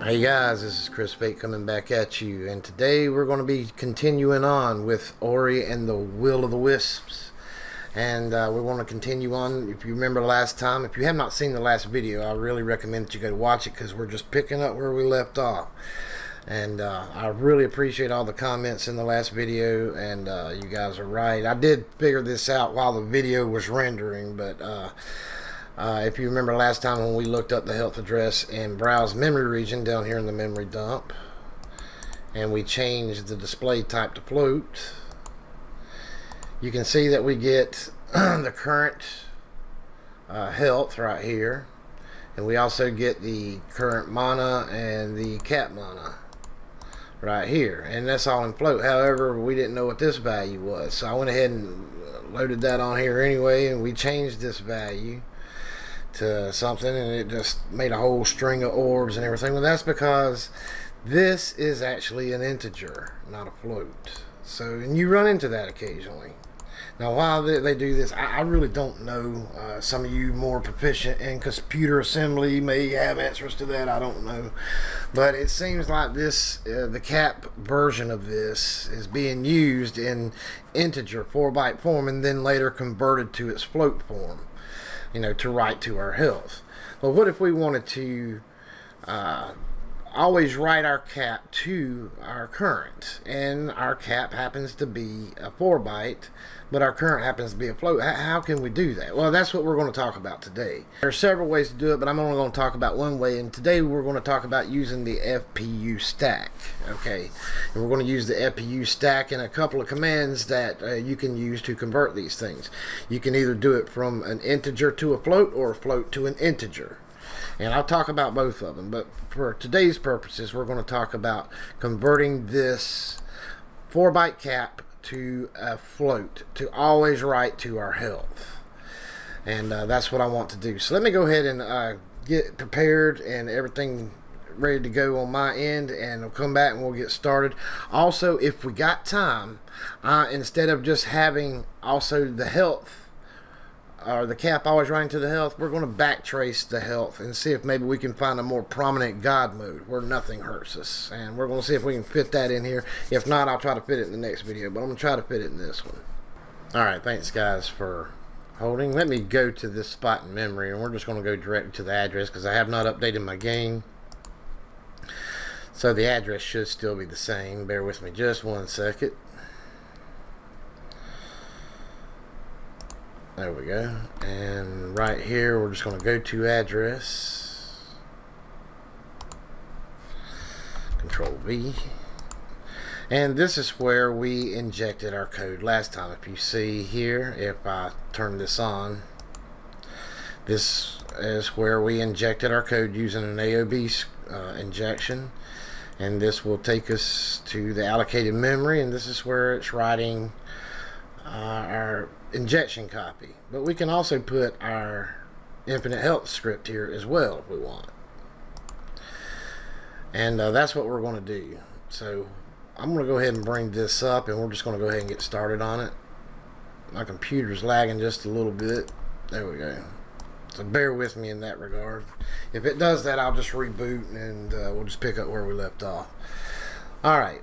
Hey guys, this is Chris Fate coming back at you, and today we're going to be continuing on with Ori and the Will of the Wisps, and we want to continue on. If you remember last time, if you have not seen the last video, I really recommend that you go watch it because we're just picking up where we left off. And I really appreciate all the comments in the last video, and you guys are right. I did figure this out while the video was rendering, but if you remember last time when we looked up the health address and browse memory region down here in the memory dump, and we changed the display type to float, you can see that we get the current health right here, and we also get the current mana and the cap mana right here, and that's all in float. However, we didn't know what this value was, so I went ahead and loaded that on here anyway, and we changed this value to something, and it just made a whole string of orbs and everything. Well, that's because this is actually an integer, not a float. So, and you run into that occasionally. Now, while they do this, I really don't know. Some of you more proficient in computer assembly may have answers to that. I don't know, but it seems like this, the cap version of this, is being used in integer 4-byte form and then later converted to its float form, you know, to write to our health. But what if we wanted to always write our cap to our current, and our cap happens to be a 4-byte, but our current happens to be a float? How can we do that? Well, that's what we're going to talk about today. There are several ways to do it, but I'm only going to talk about one way, and today we're going to talk about using the FPU stack. Okay, and we're going to use the FPU stack in a couple of commands that you can use to convert these things. You can either do it from an integer to a float, or a float to an integer. And I'll talk about both of them, but for today's purposes, we're going to talk about converting this 4-byte cap to a float to always write to our health. And that's what I want to do. So let me go ahead and get prepared and everything ready to go on my end, and we'll come back and we'll get started. Also, if we got time, instead of just having also the health or the cap always running to the health, we're going to backtrace the health and see if maybe we can find a more prominent god mode where nothing hurts us, and we're going to see if we can fit that in here. If not, I'll try to fit it in the next video, but I'm going to try to fit it in this one. Alright, thanks guys for holding. Let me go to this spot in memory, and we're just going to go directly to the address because I have not updated my game, so the address should still be the same. Bear with me just one second. There we go, and right here we're just going to go to address, Control V, and this is where we injected our code last time. If you see here, if I turn this on, this is where we injected our code using an AOB injection, and this will take us to the allocated memory, and this is where it's writing our injection copy. But we can also put our infinite health script here as well if we want, and that's what we're going to do. So I'm going to go ahead and bring this up, and we're just going to go ahead and get started on it. My computer's lagging just a little bit. There we go, so bear with me in that regard. If it does that, I'll just reboot, and we'll just pick up where we left off. Alright,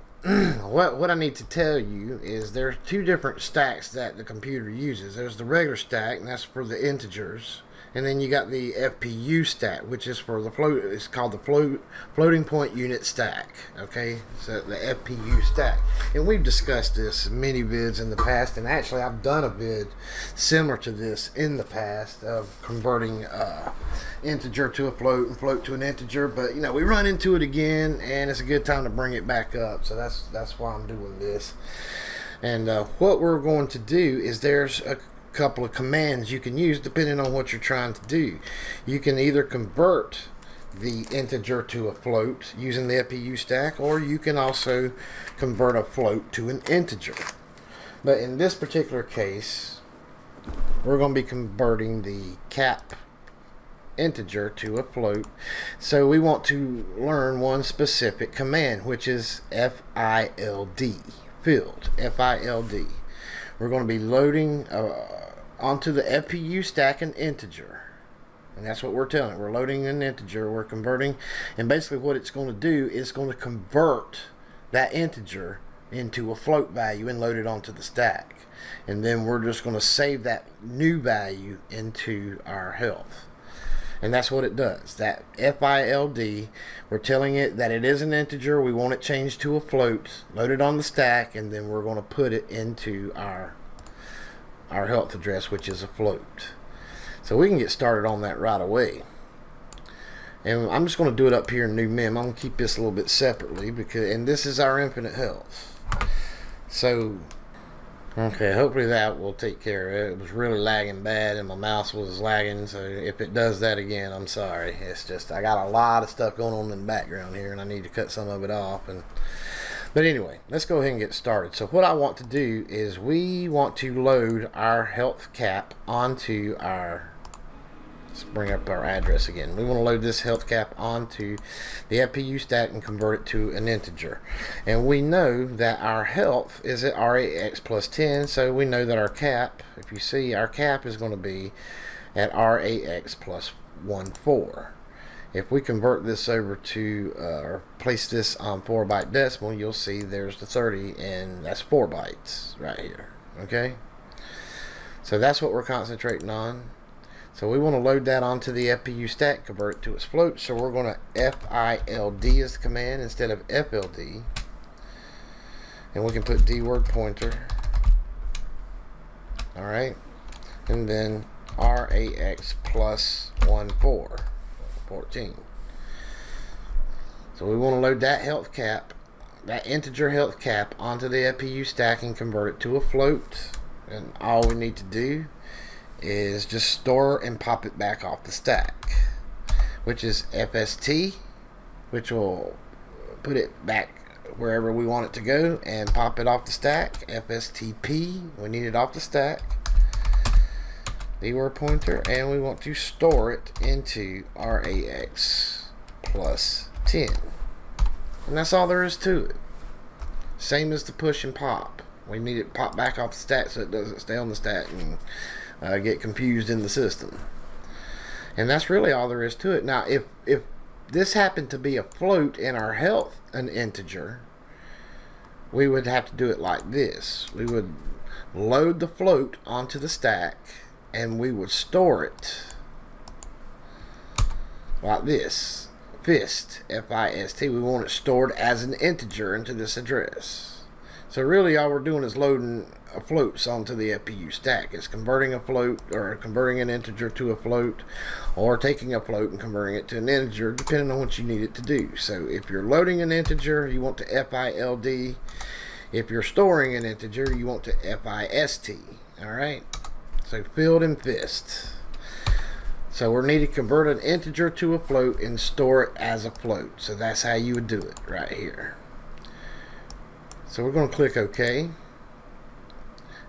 what I need to tell you is there are two different stacks that the computer uses. There's the regular stack, and that's for the integers, and then you got the FPU stack, which is for the float. It's called the floating point unit stack. Okay, so the FPU stack, and we've discussed this in many vids in the past, and actually I've done a vid similar to this in the past of converting integer to a float and float to an integer, but you know, we run into it again, and it's a good time to bring it back up. So that's why I'm doing this. And what we're going to do is there's a couple of commands you can use depending on what you're trying to do. You can either convert the integer to a float using the FPU stack, or you can also convert a float to an integer. But in this particular case, we're going to be converting the cap integer to a float, so we want to learn one specific command, which is FILD. We're going to be loading onto the FPU stack an integer, And that's what we're telling it. We're loading an integer, we're converting, and basically what it's going to do is going to convert that integer into a float value and load it onto the stack. And then we're just going to save that new value into our health. And that's what it does. That FILD, we're telling it that it is an integer, we want it changed to a float, load it on the stack, and then we're going to put it into our health address, which is a float. So we can get started on that right away. And I'm just going to do it up here in new mem. I'm going to keep this a little bit separately, because, and this is our infinite health. So okay, hopefully that will take care of it. It was really lagging bad and my mouse was lagging, so if it does that again, I'm sorry. It's just I got a lot of stuff going on in the background here and I need to cut some of it off. But anyway, let's go ahead and get started. So what I want to do is we want to load our health cap onto our, let's bring up our address again. We want to load this health cap onto the FPU stack and convert it to an integer. And we know that our health is at RAX plus 10, so we know that our cap, if you see, our cap is going to be at RAX plus 14. If we convert this over to, or place this on 4-byte decimal, you'll see there's the 30, and that's 4 bytes right here, okay? So that's what we're concentrating on. So we want to load that onto the FPU stack, convert it to its float. So we're going to FILD is the command instead of FLD. And we can put D word pointer. Alright. And then RAX plus 14. So we want to load that health cap, that integer health cap, onto the FPU stack and convert it to a float. And all we need to do is just store and pop it back off the stack, which is FST, which will put it back wherever we want it to go and pop it off the stack. FSTP, we need it off the stack, the word pointer, and we want to store it into RAX plus 10. And that's all there is to it. Same as the push and pop. We need it pop back off the stack so it doesn't stay on the stack and get confused in the system. And that's really all there is to it. Now if this happened to be a float in our health, an integer, we would have to do it like this. We would load the float onto the stack and we would store it like this. FIST, F-I-S-T, we want it stored as an integer into this address. So really all we're doing is loading floats onto the FPU stack. It's converting a float, or converting an integer to a float, or taking a float and converting it to an integer, depending on what you need it to do. So if you're loading an integer, you want to FILD. If you're storing an integer, you want to FIST. Alright? So FILD and FIST. So we need to convert an integer to a float and store it as a float. So that's how you would do it right here. So we're going to click OK,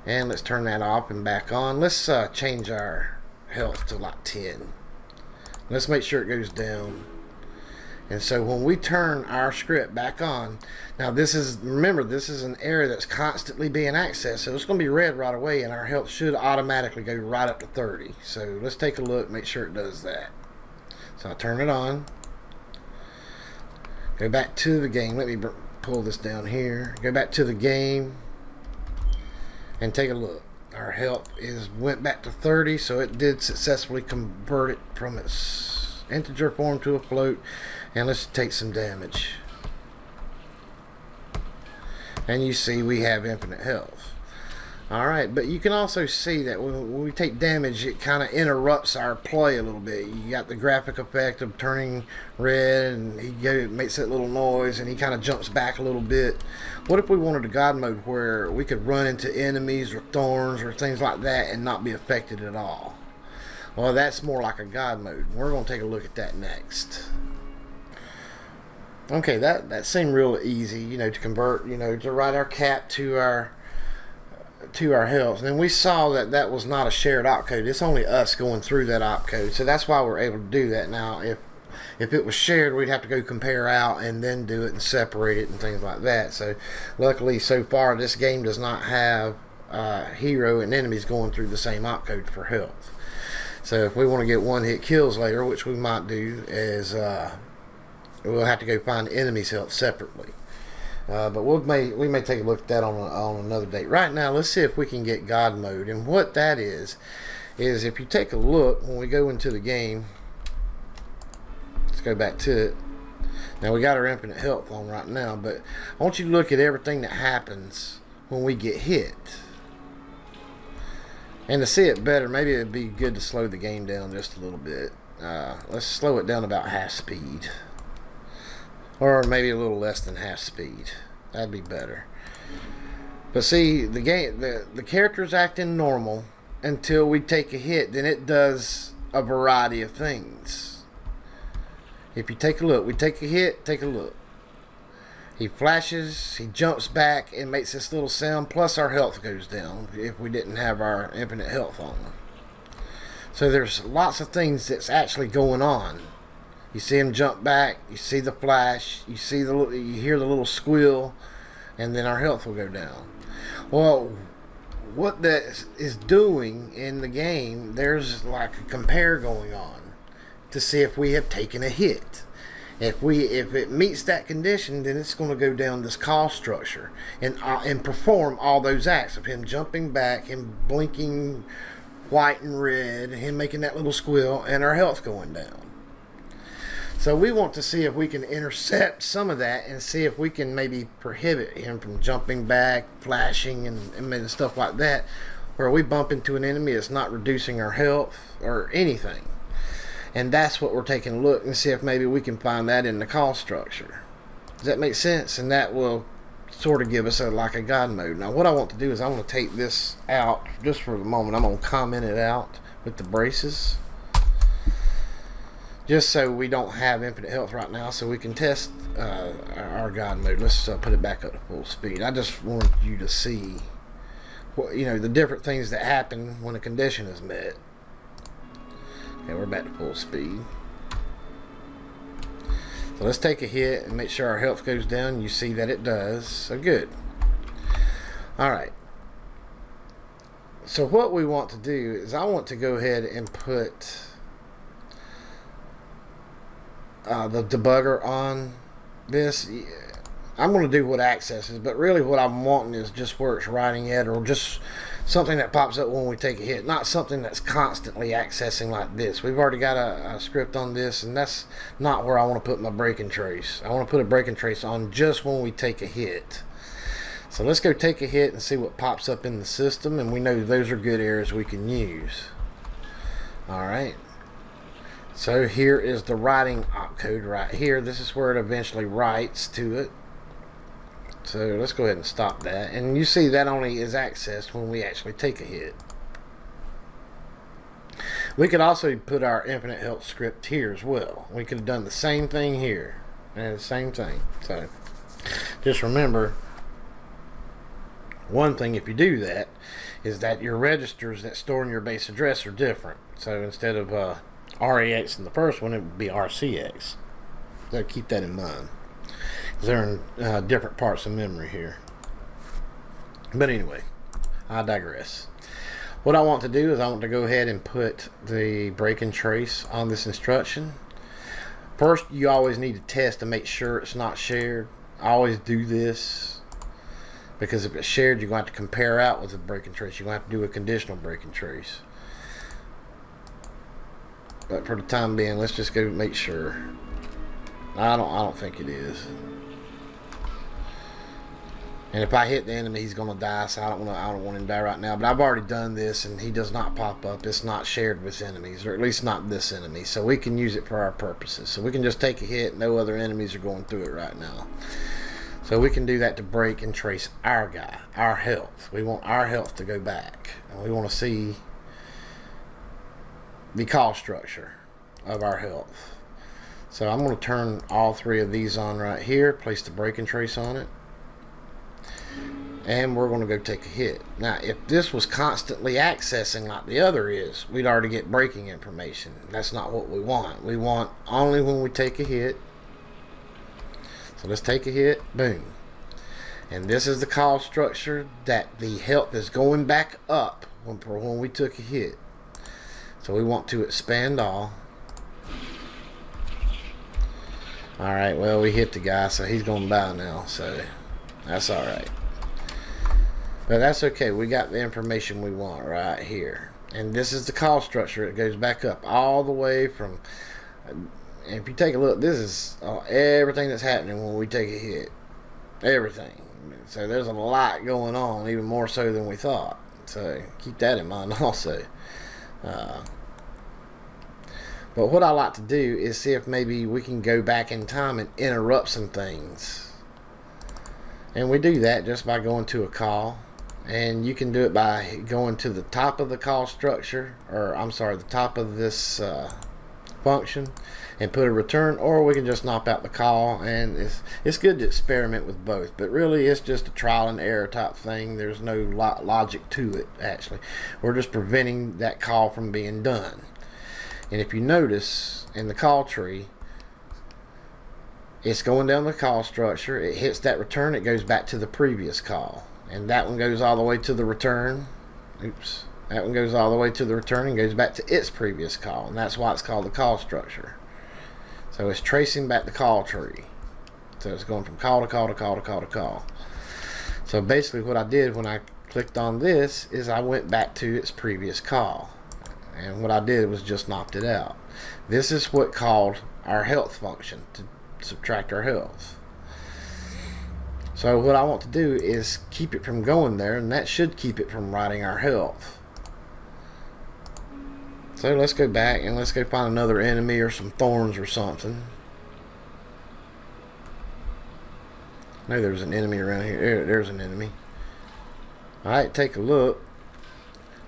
and let's turn that off and back on. Let's change our health to like 10. Let's make sure it goes down. And so when we turn our script back on, now this is, remember, this is an error that's constantly being accessed, so it's going to be red right away, and our health should automatically go right up to 30. So let's take a look, make sure it does that. So I turn it on, go back to the game. Let me pull this down here, go back to the game, and take a look. Our health is went back to 30, so it did successfully convert it from its integer form to a float. And let's take some damage, and you see we have infinite health. Alright, but you can also see that when we take damage, it kind of interrupts our play a little bit. You got the graphic effect of turning red, and he makes that little noise, and he kind of jumps back a little bit. What if we wanted a God mode where we could run into enemies or thorns or things like that and not be affected at all? Well, that's more like a God mode. We're going to take a look at that next. Okay, that seemed real easy, you know, to convert, you know, to write our cap to our health. And then we saw that that was not a shared opcode. It's only us going through that opcode, so that's why we're able to do that. Now if it was shared, we'd have to go compare out and then do it and separate it and things like that. So luckily so far this game does not have hero and enemies going through the same opcode for health. So if we want to get one-hit kills later, which we might do, is we'll have to go find enemies health separately. But we may take a look at that on another date. Right now, let's see if we can get God mode. And what that is if you take a look, when we go into the game, let's go back to it. Now, we got our infinite health on right now, but I want you to look at everything that happens when we get hit. And to see it better, maybe it would be good to slow the game down just a little bit. Let's slow it down about half speed. Or maybe a little less than half speed. That'd be better. But see, the game, the character's acting normal until we take a hit. Then it does a variety of things. If you take a look, we take a hit, take a look. He flashes, he jumps back and makes this little sound, plus our health goes down if we didn't have our infinite health on. So there's lots of things that's actually going on. You see him jump back, you see the flash, you see the, you hear the little squeal, and then our health will go down. Well, what that is doing in the game, there's like a compare going on to see if we have taken a hit. If it meets that condition, then it's going to go down this call structure and perform all those acts of him jumping back, him blinking white and red, him making that little squeal, and our health going down. So we want to see if we can intercept some of that and see if we can maybe prohibit him from jumping back, flashing, and stuff like that, where we bump into an enemy that's not reducing our health or anything. And that's what we're taking a look and see if maybe we can find that in the call structure. Does that make sense? And that will sort of give us a, like a God mode. Now what I want to do is I want to take this out just for the moment. I'm going to comment it out with the braces. Just so we don't have infinite health right now, so we can test our God mode. Let's put it back up to full speed. I just wanted you to see what, you know, the different things that happen when a condition is met. Okay, we're back to full speed. So let's take a hit and make sure our health goes down. You see that it does. So good. Alright. So what we want to do is I want to go ahead and put the debugger on this. I'm going to do what access is, but really what I'm wanting is just where it's writing at, or just something that pops up when we take a hit, not something that's constantly accessing like this. We've already got a script on this, and that's not where I want to put my breaking trace. I want to put a breaking trace on just when we take a hit. So let's go take a hit and see what pops up in the system, and we know those are good areas we can use. Alright, so here is the writing opcode right here. This is where it eventually writes to it. So let's go ahead and stop that. And you see that only is accessed when we actually take a hit. We could also put our infinite health script here as well. We could have done the same thing here. And the same thing. So just remember, one thing if you do that is that your registers that store in your base address are different. So instead of RAX in the first one, it would be RCX. So keep that in mind. They're in different parts of memory here. But anyway, I digress. What I want to do is I want to go ahead and put the break and trace on this instruction. First, you always need to test to make sure it's not shared. I always do this because if it's shared, you're going to have to compare out with the break and trace. You're going to have to do a conditional break and trace. But for the time being, let's just go make sure. I don't think it is. And if I hit the enemy, he's gonna die. So I don't want him to die right now. But I've already done this, and he does not pop up. It's not shared with enemies, or at least not this enemy. So we can use it for our purposes. So we can just take a hit. No other enemies are going through it right now. So we can do that to break and trace our guy, our health. We want our health to go back, and we want to see the call structure of our health. So I'm going to turn all three of these on right here, place the break and trace on it, and we're going to go take a hit. Now if this was constantly accessing like the other is, we'd already get breaking information. That's not what we want. We want only when we take a hit. So let's take a hit, boom. And this is the call structure that the health is going back up when we took a hit. So we want to expand all. Alright, well, we hit the guy, so he's going to buy now, so that's alright. But that's okay. We got the information we want right here. And this is the call structure. It goes back up all the way from... If you take a look, this is everything that's happening when we take a hit. Everything. So there's a lot going on, even more so than we thought. So keep that in mind also. But what I like to do is see if maybe we can go back in time and interrupt some things. And we do that just by going to a call. And you can do it by going to the top of the call structure, or I'm sorry, the top of this function, and put a return, or we can just knock out the call. And it's good to experiment with both, but really it's just a trial and error type thing. There's no logic to it. Actually, we're just preventing that call from being done. And if you notice in the call tree, it's going down the call structure, it hits that return, it goes back to the previous call, and that one goes all the way to the return. Oops. That one goes all the way to the return and goes back to its previous call, and that's why it's called the call structure. So it's tracing back the call tree. So it's going from call to call to call to call to call. So basically what I did when I clicked on this is I went back to its previous call, and what I did was just knocked it out. This is what called our health function to subtract our health. So what I want to do is keep it from going there, and that should keep it from writing our health. So let's go back and let's go find another enemy or some thorns or something. No, there's an enemy around here. There's an enemy. Alright, take a look.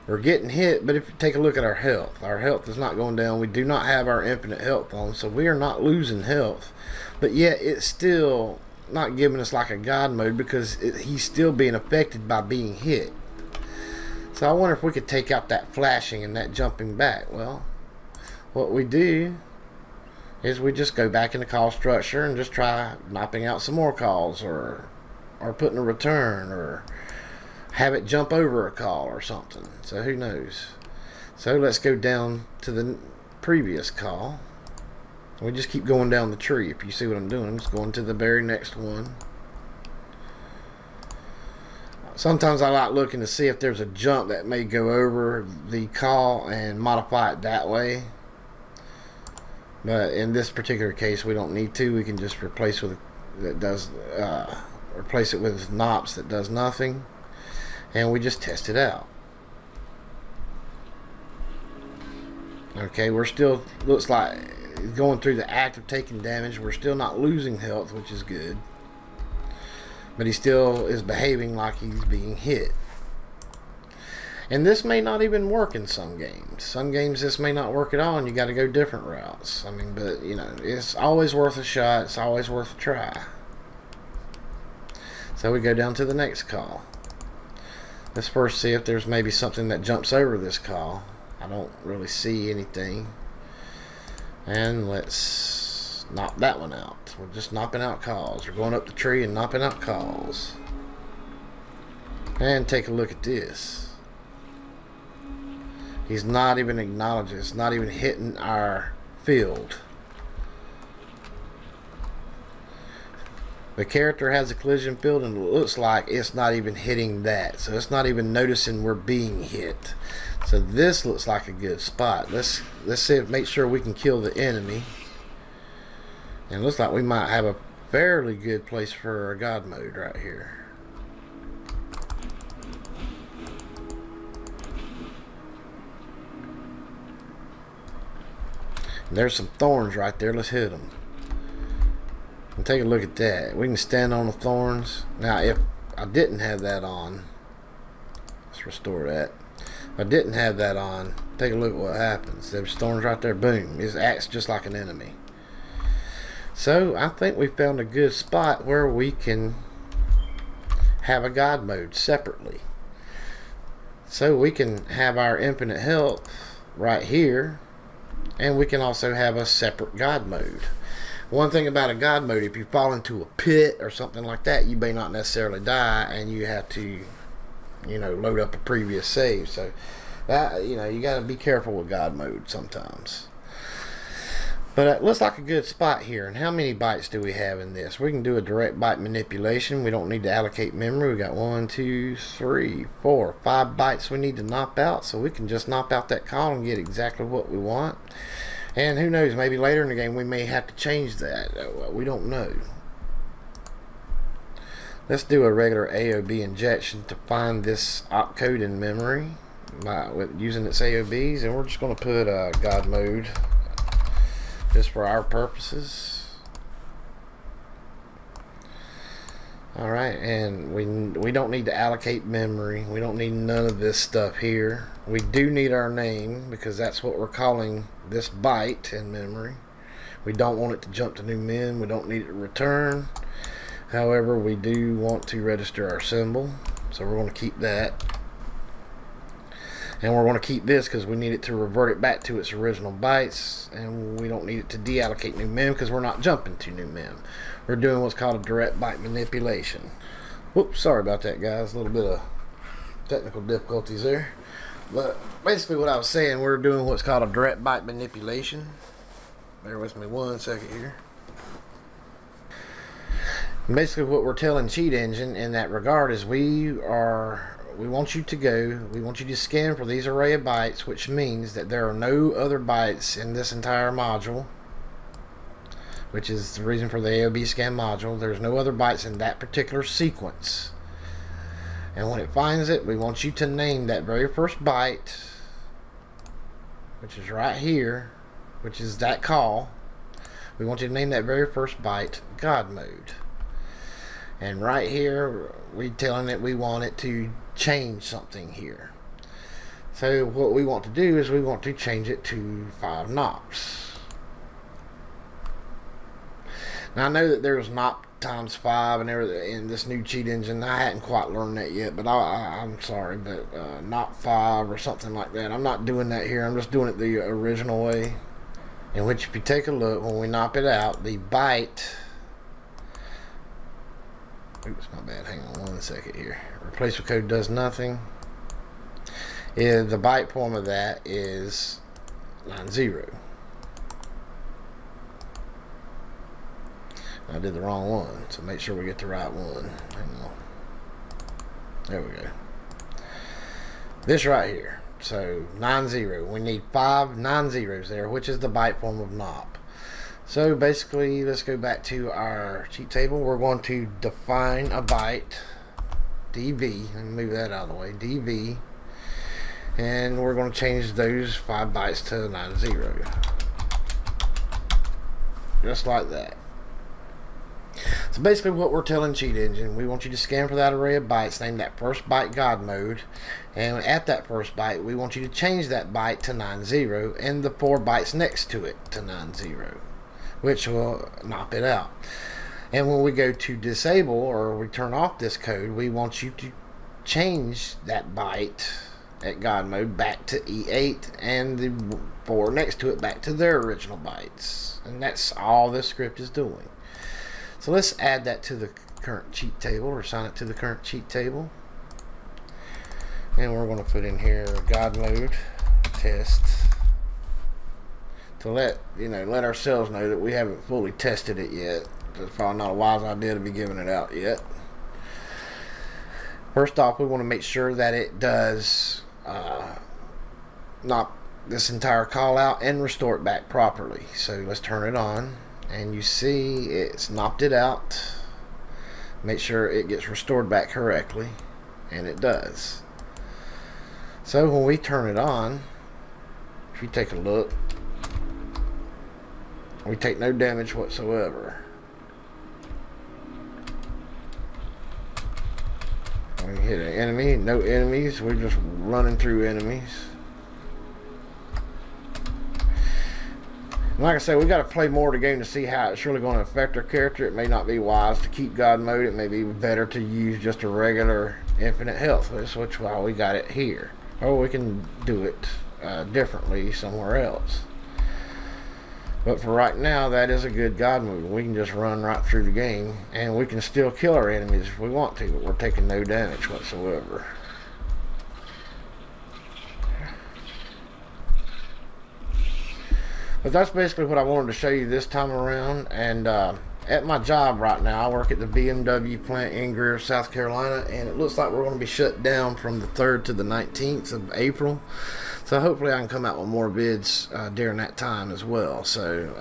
We're getting hit, but if you take a look at our health is not going down. We do not have our infinite health on, so we are not losing health. But yet it's still not giving us like a god mode, because he's still being affected by being hit. So I wonder if we could take out that flashing and that jumping back. Well, what we do is we just go back in the call structure and just try mapping out some more calls, or putting a return, or have it jump over a call or something. So who knows. So let's go down to the previous call. We just keep going down the tree. If you see what I'm doing, I'm just going to the very next one. Sometimes I like looking to see if there's a jump that may go over the call and modify it that way. But in this particular case, we don't need to. We can just replace with that does replace it with NOPs that does nothing, and we just test it out. Okay, we're still looks like. Going through the act of taking damage, we're still not losing health, which is good, but he still is behaving like he's being hit. And this may not even work in some games. Some games this may not work at all, and you got to go different routes. I mean, but you know, it's always worth a shot, it's always worth a try. So we go down to the next call. Let's first see if there's maybe something that jumps over this call. I don't really see anything. And let's knock that one out. We're just knocking out calls. We're going up the tree and knocking out calls. And take a look at this. He's not even acknowledging. It's not even hitting our field. The character has a collision field, and it looks like it's not even hitting that. So it's not even noticing we're being hit. So this looks like a good spot. Let's see if, make sure we can kill the enemy. And it looks like we might have a fairly good place for our god mode right here. And there's some thorns right there. Let's hit them. And take a look at that. We can stand on the thorns. Now, if I didn't have that on, let's restore that. I didn't have that on. Take a look at what happens. There's thorns right there. Boom. It acts just like an enemy. So I think we found a good spot where we can have a god mode separately. So we can have our infinite health right here, and we can also have a separate god mode. One thing about a god mode, if you fall into a pit or something like that, you may not necessarily die, and you have to, you know, load up a previous save. So That, you know, you got to be careful with God mode sometimes. But it looks like a good spot here. And how many bytes do we have in this? We can do a direct byte manipulation. We don't need to allocate memory. We got 1, 2, 3, 4, 5 bytes we need to knock out. So we can just knock out that call and get exactly what we want. And who knows, maybe later in the game we may have to change that. We don't know. Let's do a regular AOB injection to find this opcode in memory by using its AOBs. And we're just going to put God mode, just for our purposes. Alright, and we don't need to allocate memory. We don't need none of this stuff here. We do need our name, because that's what we're calling this byte in memory. We don't want it to jump to new min. We don't need it to return. However, we do want to register our symbol, so we're going to keep that. And we're going to keep this because we need it to revert it back to its original bytes, and we don't need it to deallocate new mem because we're not jumping to new mem. We're doing what's called a direct byte manipulation. Whoops, sorry about that, guys. A little bit of technical difficulties there. But basically what I was saying, we're doing what's called a direct byte manipulation. Bear with me one second here. Basically what we're telling Cheat Engine in that regard is we want you to scan for these array of bytes, which means that there are no other bytes in this entire module, which is the reason for the AOB scan module. There's no other bytes in that particular sequence. And when it finds it, we want you to name that very first byte, which is right here, which is that call. We want you to name that very first byte God mode. And right here, we're telling it we want it to change something here. So what we want to do is we want to change it to 5 NOPs. Now I know that there's NOP times 5 and everything in this new Cheat Engine. I hadn't quite learned that yet, but I'm sorry, but NOP 5 or something like that. I'm not doing that here. I'm just doing it the original way. In which, if you take a look, when we knock it out, the byte. Oops, my bad. Hang on one second here. Replace with code does nothing. Yeah, the byte form of that is 90. I did the wrong one, so make sure we get the right one. Hang on. There we go. This right here. So 90. We need 5 90s there, which is the byte form of NOP. So basically, let's go back to our cheat table. We're going to define a byte, DV, and move that out of the way, DV, and we're going to change those 5 bytes to 90, just like that. So basically what we're telling Cheat Engine, we want you to scan for that array of bytes, name that first byte God mode, and at that first byte we want you to change that byte to 90 and the 4 bytes next to it to 90. Which will knock it out. And when we go to disable, or we turn off this code, we want you to change that byte at God mode back to E8 and the 4 next to it back to their original bytes. And that's all this script is doing. So let's add that to the current cheat table, or assign it to the current cheat table. And we're going to put in here God mode test, to let ourselves know that we haven't fully tested it yet. It's probably not a wise idea to be giving it out yet. First off, we want to make sure that it does knock this entire call out and restore it back properly. So let's turn it on, and you see it's knocked it out. Make sure it gets restored back correctly, and it does. So when we turn it on, if you take a look, we take no damage whatsoever. We hit an enemy, no enemies, we're just running through enemies. And like I said, we got to play more of the game to see how it's really going to affect our character. It may not be wise to keep God mode, it may be better to use just a regular infinite health, which is why we got it here. Or we can do it differently somewhere else. But for right now, that is a good God move. We can just run right through the game, and we can still kill our enemies if we want to, but we're taking no damage whatsoever. But that's basically what I wanted to show you this time around. And at my job right now, I work at the BMW plant in Greer, South Carolina, and it looks like we're going to be shut down from the 3rd to the 19th of April. So hopefully I can come out with more bids during that time as well. So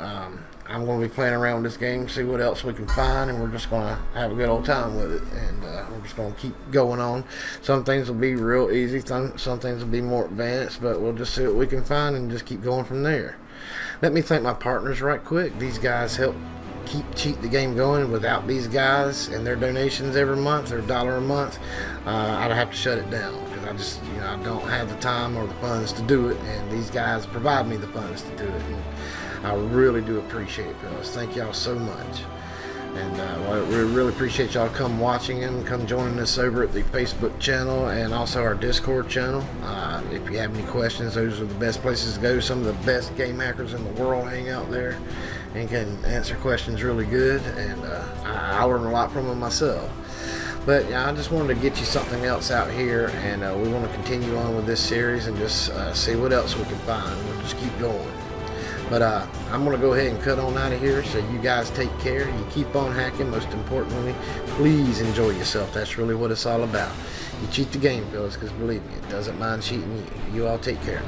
I'm going to be playing around with this game, see what else we can find, and we're just going to have a good old time with it. And we're just going to keep going on. Some things will be real easy, some things will be more advanced, but we'll just see what we can find and just keep going from there. Let me thank my partners right quick. These guys help keep Cheat the Game going. Without these guys and their donations every month, or $1 a month, I'd have to shut it down, because I just, you know, I don't have the time or the funds to do it, and these guys provide me the funds to do it, and I really do appreciate it, fellas. Thank y'all so much. And we really appreciate y'all come watching and come joining us over at the Facebook channel and also our Discord channel. If you have any questions, those are the best places to go. Some of the best game hackers in the world hang out there and can answer questions really good. And I learn a lot from them myself. But yeah, I just wanted to get you something else out here, and we want to continue on with this series and just see what else we can find. We'll just keep going. But I'm going to go ahead and cut on out of here, so you guys take care. You keep on hacking. Most importantly, please enjoy yourself. That's really what it's all about. You cheat the game, fellas, because believe me, it doesn't mind cheating you. You all take care.